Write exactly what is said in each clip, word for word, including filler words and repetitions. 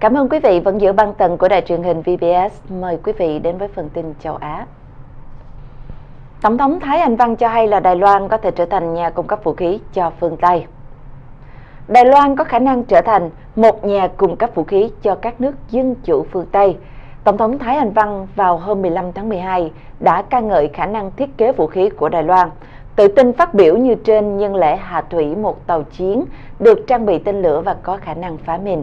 Cảm ơn quý vị vẫn giữ băng tần của đài truyền hình vê bê ét. Mời quý vị đến với phần tin châu Á. Tổng thống Thái Anh Văn cho hay là Đài Loan có thể trở thành nhà cung cấp vũ khí cho phương Tây. Đài Loan có khả năng trở thành một nhà cung cấp vũ khí cho các nước dân chủ phương Tây. Tổng thống Thái Anh Văn vào hôm mười lăm tháng mười hai đã ca ngợi khả năng thiết kế vũ khí của Đài Loan, tự tin phát biểu như trên nhân lễ hạ thủy một tàu chiến được trang bị tên lửa và có khả năng phá mìn.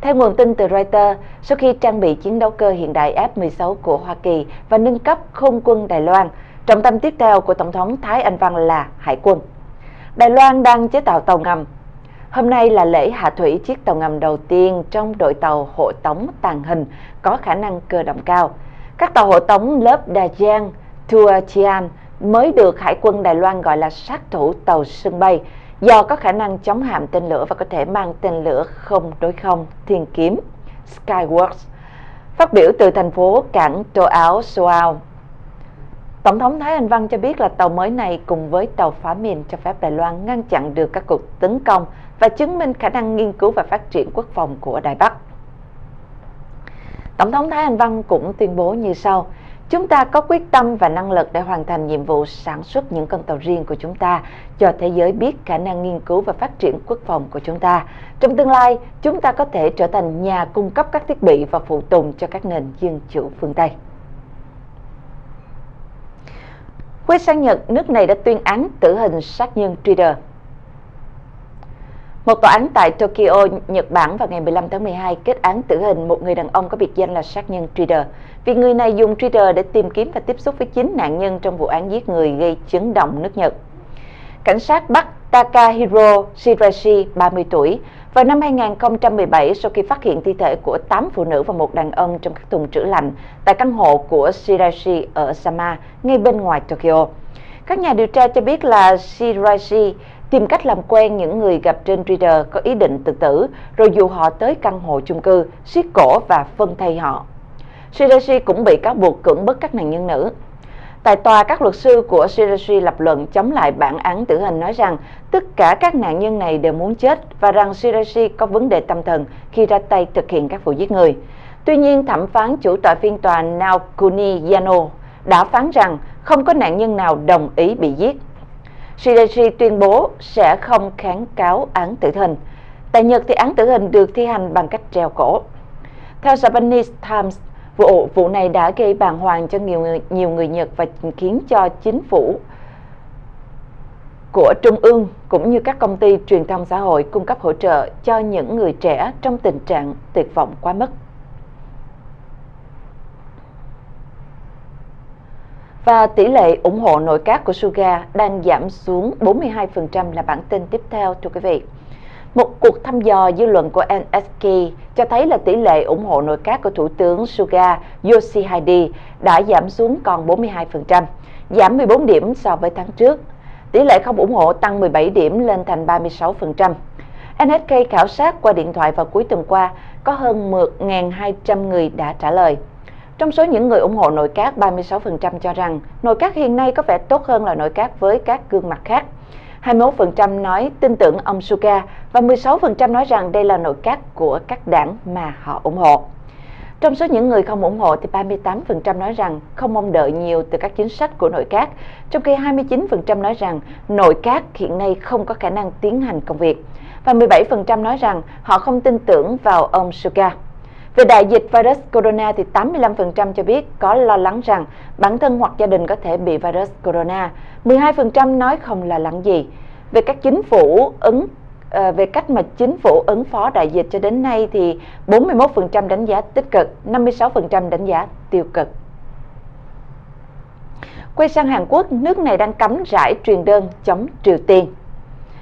Theo nguồn tin từ Reuters, sau khi trang bị chiến đấu cơ hiện đại F mười sáu của Hoa Kỳ và nâng cấp không quân Đài Loan, trọng tâm tiếp theo của Tổng thống Thái Anh Văn là hải quân. Đài Loan đang chế tạo tàu ngầm. Hôm nay là lễ hạ thủy chiếc tàu ngầm đầu tiên trong đội tàu hộ tống tàng hình có khả năng cơ động cao. Các tàu hộ tống lớp Da Giang, Tua Chian mới được Hải quân Đài Loan gọi là sát thủ tàu sân bay do có khả năng chống hạm tên lửa và có thể mang tên lửa không đối không thiên kiếm Skyworks. Phát biểu từ thành phố cảng Tô Áo Sô Áo, Tổng thống Thái Anh Văn cho biết là tàu mới này cùng với tàu phá mìn cho phép Đài Loan ngăn chặn được các cuộc tấn công và chứng minh khả năng nghiên cứu và phát triển quốc phòng của Đài Bắc. Tổng thống Thái Anh Văn cũng tuyên bố như sau: chúng ta có quyết tâm và năng lực để hoàn thành nhiệm vụ sản xuất những con tàu riêng của chúng ta, cho thế giới biết khả năng nghiên cứu và phát triển quốc phòng của chúng ta. Trong tương lai, chúng ta có thể trở thành nhà cung cấp các thiết bị và phụ tùng cho các nền dân chủ phương Tây. Cuối sang Nhật, nước này đã tuyên án tử hình sát nhân Twitter. Một tòa án tại Tokyo, Nhật Bản vào ngày mười lăm tháng mười hai kết án tử hình một người đàn ông có biệt danh là sát nhân Twitter vì người này dùng Twitter để tìm kiếm và tiếp xúc với chính nạn nhân trong vụ án giết người gây chấn động nước Nhật. Cảnh sát bắt Takahiro Shiraishi, ba mươi tuổi, vào năm hai nghìn không trăm mười bảy sau khi phát hiện thi thể của tám phụ nữ và một đàn ông trong các thùng trữ lạnh tại căn hộ của Shiraishi ở Sama, ngay bên ngoài Tokyo. Các nhà điều tra cho biết là Shiraishi tìm cách làm quen những người gặp trên Twitter có ý định tự tử, rồi dụ họ tới căn hộ chung cư, siết cổ và phân thây họ. Shiraishi cũng bị cáo buộc cưỡng bức các nạn nhân nữ. Tại tòa, các luật sư của Shiraishi lập luận chống lại bản án tử hình, nói rằng tất cả các nạn nhân này đều muốn chết và rằng Shiraishi có vấn đề tâm thần khi ra tay thực hiện các vụ giết người. Tuy nhiên, thẩm phán chủ tọa phiên tòa Naokuni Yano đã phán rằng không có nạn nhân nào đồng ý bị giết. Shiraishi tuyên bố sẽ không kháng cáo án tử hình. Tại Nhật thì án tử hình được thi hành bằng cách treo cổ. Theo Japanese Times, vụ vụ này đã gây bàng hoàng cho nhiều người, nhiều người Nhật và khiến cho chính phủ của Trung ương cũng như các công ty truyền thông xã hội cung cấp hỗ trợ cho những người trẻ trong tình trạng tuyệt vọng quá mức. Và tỷ lệ ủng hộ nội các của Suga đang giảm xuống bốn mươi hai phần trăm là bản tin tiếp theo, thưa quý vị. Một cuộc thăm dò dư luận của en ét ca cho thấy là tỷ lệ ủng hộ nội các của Thủ tướng Suga Yoshihide đã giảm xuống còn bốn mươi hai phần trăm, giảm mười bốn điểm so với tháng trước. Tỷ lệ không ủng hộ tăng mười bảy điểm lên thành ba mươi sáu phần trăm. en ét ca khảo sát qua điện thoại vào cuối tuần qua có hơn một nghìn hai trăm người đã trả lời. Trong số những người ủng hộ nội các, ba mươi sáu phần trăm cho rằng nội các hiện nay có vẻ tốt hơn là nội các với các gương mặt khác. hai mươi mốt phần trăm nói tin tưởng ông Suga và mười sáu phần trăm nói rằng đây là nội các của các đảng mà họ ủng hộ. Trong số những người không ủng hộ thì ba mươi tám phần trăm nói rằng không mong đợi nhiều từ các chính sách của nội các, trong khi hai mươi chín phần trăm nói rằng nội các hiện nay không có khả năng tiến hành công việc và mười bảy phần trăm nói rằng họ không tin tưởng vào ông Suga. Về đại dịch virus corona thì tám mươi lăm phần trăm cho biết có lo lắng rằng bản thân hoặc gia đình có thể bị virus corona, mười hai phần trăm nói không lo lắng gì. Về các chính phủ ứng về cách mà chính phủ ứng phó đại dịch cho đến nay thì bốn mươi mốt phần trăm đánh giá tích cực, năm mươi sáu phần trăm đánh giá tiêu cực. Quay sang Hàn Quốc, nước này đang cấm rải truyền đơn chống Triều Tiên.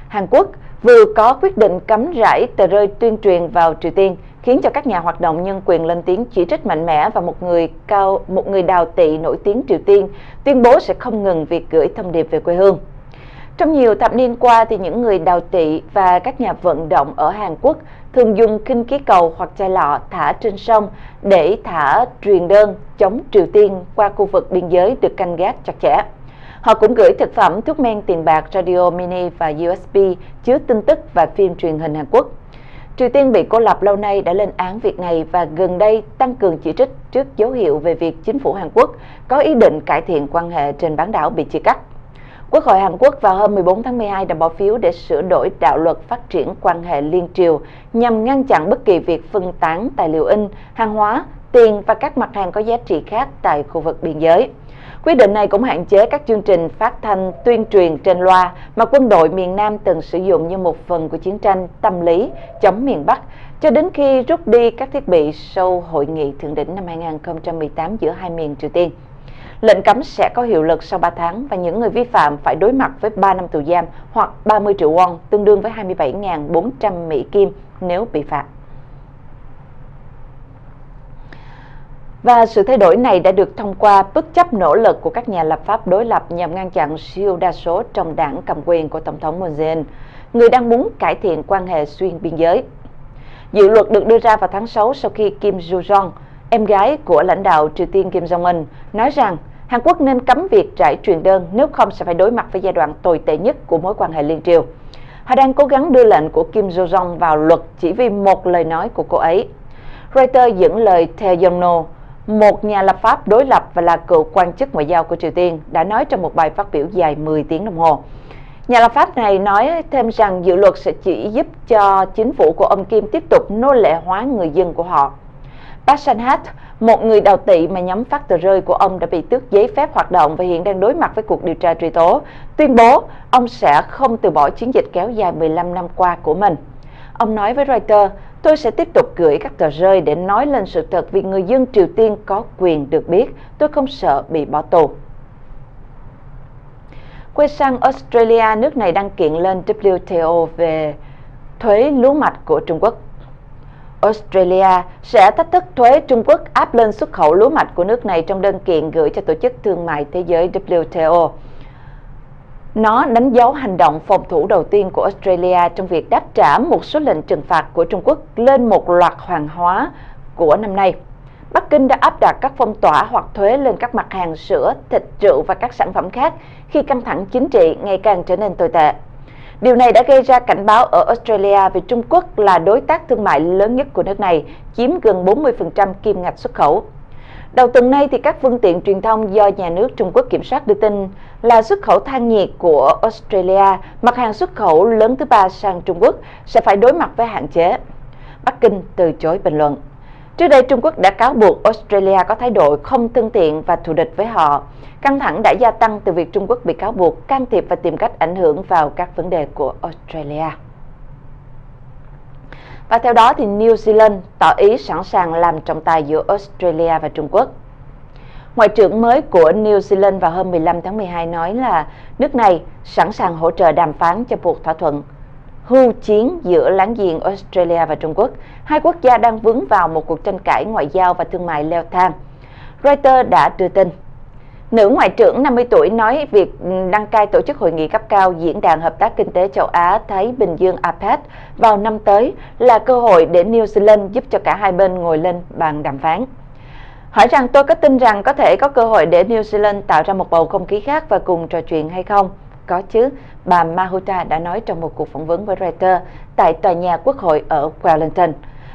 Hàn Quốc vừa có quyết định cấm rải tờ rơi tuyên truyền vào Triều Tiên, khiến cho các nhà hoạt động nhân quyền lên tiếng chỉ trích mạnh mẽ, và một người cao một người đào tị nổi tiếng Triều Tiên tuyên bố sẽ không ngừng việc gửi thông điệp về quê hương. Trong nhiều thập niên qua thì những người đào tị và các nhà vận động ở Hàn Quốc thường dùng khinh khí cầu hoặc chai lọ thả trên sông để thả truyền đơn chống Triều Tiên qua khu vực biên giới được canh gác chặt chẽ. Họ cũng gửi thực phẩm, thuốc men, tiền bạc, radio mini và u ét bê chứa tin tức và phim truyền hình Hàn Quốc. Triều Tiên bị cô lập lâu nay đã lên án việc này và gần đây tăng cường chỉ trích trước dấu hiệu về việc chính phủ Hàn Quốc có ý định cải thiện quan hệ trên bán đảo bị chia cắt. Quốc hội Hàn Quốc vào hôm mười bốn tháng mười hai đã bỏ phiếu để sửa đổi đạo luật phát triển quan hệ liên triều nhằm ngăn chặn bất kỳ việc phân tán tài liệu in, hàng hóa, tiền và các mặt hàng có giá trị khác tại khu vực biên giới. Quyết định này cũng hạn chế các chương trình phát thanh tuyên truyền trên loa mà quân đội miền Nam từng sử dụng như một phần của chiến tranh tâm lý chống miền Bắc, cho đến khi rút đi các thiết bị sau hội nghị thượng đỉnh năm hai nghìn không trăm mười tám giữa hai miền Triều Tiên. Lệnh cấm sẽ có hiệu lực sau ba tháng và những người vi phạm phải đối mặt với ba năm tù giam hoặc ba mươi triệu won, tương đương với hai mươi bảy nghìn bốn trăm Mỹ Kim nếu bị phạt. Và sự thay đổi này đã được thông qua bất chấp nỗ lực của các nhà lập pháp đối lập nhằm ngăn chặn siêu đa số trong đảng cầm quyền của Tổng thống Moon Jae-in, người đang muốn cải thiện quan hệ xuyên biên giới. Dự luật được đưa ra vào tháng sáu sau khi Kim Yo Jong, em gái của lãnh đạo Triều Tiên Kim Jong-un, nói rằng Hàn Quốc nên cấm việc trải truyền đơn, nếu không sẽ phải đối mặt với giai đoạn tồi tệ nhất của mối quan hệ liên triều. Họ đang cố gắng đưa lệnh của Kim Yo Jong vào luật chỉ vì một lời nói của cô ấy. Reuters dẫn lời Tae-yong-no, một nhà lập pháp đối lập và là cựu quan chức ngoại giao của Triều Tiên, đã nói trong một bài phát biểu dài mười tiếng đồng hồ. Nhà lập pháp này nói thêm rằng dự luật sẽ chỉ giúp cho chính phủ của ông Kim tiếp tục nô lệ hóa người dân của họ. Park Sang, một người đào tị mà nhóm phát tờ rơi của ông đã bị tước giấy phép hoạt động và hiện đang đối mặt với cuộc điều tra truy tố, tuyên bố ông sẽ không từ bỏ chiến dịch kéo dài mười lăm năm qua của mình. Ông nói với Reuters, tôi sẽ tiếp tục gửi các tờ rơi để nói lên sự thật vì người dân Triều Tiên có quyền được biết. Tôi không sợ bị bỏ tù. Quay sang Australia, nước này đang kiện lên W T O về thuế lúa mạch của Trung Quốc. Australia sẽ thách thức thuế Trung Quốc áp lên xuất khẩu lúa mạch của nước này trong đơn kiện gửi cho Tổ chức Thương mại Thế giới W T O. Nó đánh dấu hành động phòng thủ đầu tiên của Australia trong việc đáp trả một số lệnh trừng phạt của Trung Quốc lên một loạt hàng hóa của năm nay. Bắc Kinh đã áp đặt các phong tỏa hoặc thuế lên các mặt hàng sữa, thịt, rượu và các sản phẩm khác khi căng thẳng chính trị ngày càng trở nên tồi tệ. Điều này đã gây ra cảnh báo ở Australia về Trung Quốc là đối tác thương mại lớn nhất của nước này, chiếm gần bốn mươi phần trăm kim ngạch xuất khẩu. Đầu tuần này, thì các phương tiện truyền thông do nhà nước Trung Quốc kiểm soát đưa tin là xuất khẩu than nhiệt của Australia, mặt hàng xuất khẩu lớn thứ ba sang Trung Quốc, sẽ phải đối mặt với hạn chế. Bắc Kinh từ chối bình luận. Trước đây, Trung Quốc đã cáo buộc Australia có thái độ không thân thiện và thù địch với họ. Căng thẳng đã gia tăng từ việc Trung Quốc bị cáo buộc can thiệp và tìm cách ảnh hưởng vào các vấn đề của Australia. Và theo đó thì New Zealand tỏ ý sẵn sàng làm trọng tài giữa Australia và Trung Quốc. Ngoại trưởng mới của New Zealand vào hôm mười lăm tháng mười hai nói là nước này sẵn sàng hỗ trợ đàm phán cho cuộc thỏa thuận hưu chiến giữa láng giềng Australia và Trung Quốc. Hai quốc gia đang vướng vào một cuộc tranh cãi ngoại giao và thương mại leo thang. Reuters đã đưa tin. Nữ ngoại trưởng năm mươi tuổi nói việc đăng cai tổ chức hội nghị cấp cao Diễn đàn Hợp tác Kinh tế Châu Á-Thái Bình Dương a pếch vào năm tới là cơ hội để New Zealand giúp cho cả hai bên ngồi lên bàn đàm phán. Hỏi rằng tôi có tin rằng có thể có cơ hội để New Zealand tạo ra một bầu không khí khác và cùng trò chuyện hay không? Có chứ, bà Mahuta đã nói trong một cuộc phỏng vấn với Reuters tại tòa nhà Quốc hội ở Wellington.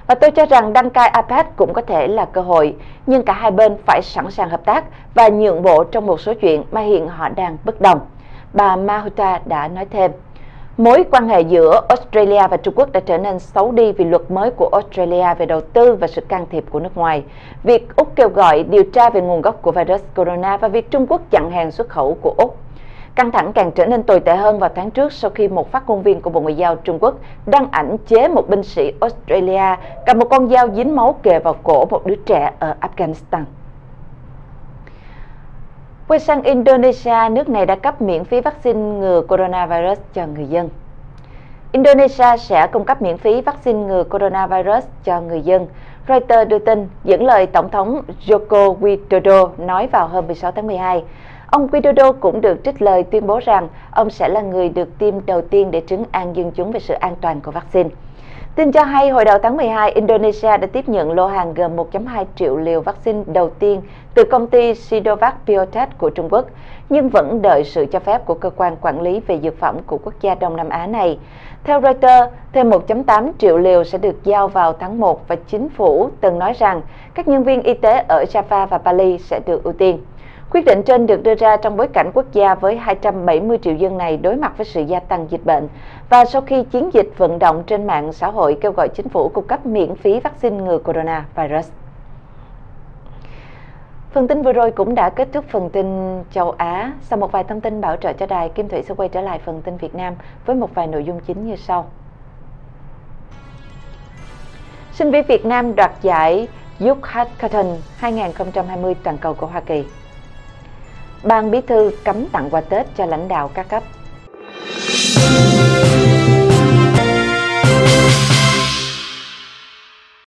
Và tôi cho rằng đăng cai a pếch cũng có thể là cơ hội, nhưng cả hai bên phải sẵn sàng hợp tác và nhượng bộ trong một số chuyện mà hiện họ đang bất đồng. Bà Mahuta đã nói thêm, mối quan hệ giữa Australia và Trung Quốc đã trở nên xấu đi vì luật mới của Australia về đầu tư và sự can thiệp của nước ngoài. Việc Úc kêu gọi điều tra về nguồn gốc của virus corona và việc Trung Quốc chặn hàng xuất khẩu của Úc. Căng thẳng càng trở nên tồi tệ hơn vào tháng trước sau khi một phát ngôn viên của Bộ Ngoại giao Trung Quốc đăng ảnh chế một binh sĩ Australia cầm một con dao dính máu kề vào cổ một đứa trẻ ở Afghanistan. Quay sang Indonesia, nước này đã cấp miễn phí vaccine ngừa coronavirus cho người dân. Indonesia sẽ cung cấp miễn phí vaccine ngừa coronavirus cho người dân. Reuters đưa tin, dẫn lời Tổng thống Joko Widodo nói vào hôm mười sáu tháng mười hai. Ông Widodo cũng được trích lời tuyên bố rằng ông sẽ là người được tiêm đầu tiên để trấn an dân chúng về sự an toàn của vaccine. Tin cho hay, hồi đầu tháng mười hai, Indonesia đã tiếp nhận lô hàng gồm một phẩy hai triệu liều vaccine đầu tiên từ công ty Sinovac Biotech của Trung Quốc, nhưng vẫn đợi sự cho phép của cơ quan quản lý về dược phẩm của quốc gia Đông Nam Á này. Theo Reuters, thêm một phẩy tám triệu liều sẽ được giao vào tháng một và chính phủ từng nói rằng các nhân viên y tế ở Java và Bali sẽ được ưu tiên. Quyết định trên được đưa ra trong bối cảnh quốc gia với hai trăm bảy mươi triệu dân này đối mặt với sự gia tăng dịch bệnh và sau khi chiến dịch vận động trên mạng xã hội kêu gọi chính phủ cung cấp miễn phí vaccine ngừa coronavirus. Phần tin vừa rồi cũng đã kết thúc phần tin châu Á. Sau một vài thông tin bảo trợ cho đài, Kim Thủy sẽ quay trở lại phần tin Việt Nam với một vài nội dung chính như sau. Sinh viên Việt Nam đoạt giải Youth Hackathon hai không hai không toàn cầu của Hoa Kỳ. Ban Bí thư cấm tặng quà Tết cho lãnh đạo các cấp.